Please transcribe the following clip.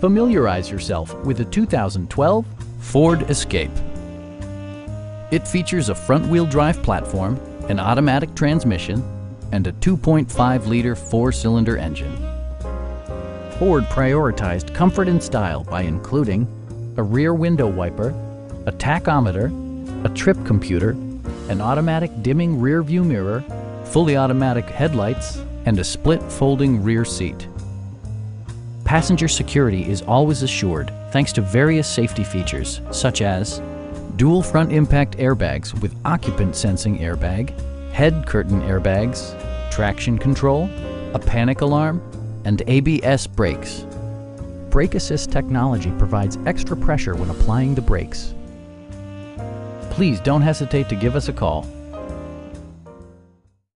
Familiarize yourself with the 2012 Ford Escape. It features a front-wheel drive platform, an automatic transmission, and a 2.5-liter four-cylinder engine. Ford prioritized comfort and style by including a rear window wiper, a tachometer, a trip computer, an automatic dimming rear-view mirror, fully automatic headlights, and a split folding rear seat. Passenger security is always assured thanks to various safety features such as dual front impact airbags with occupant sensing airbag, head curtain airbags, traction control, a panic alarm, and ABS brakes. Brake assist technology provides extra pressure when applying the brakes. Please don't hesitate to give us a call.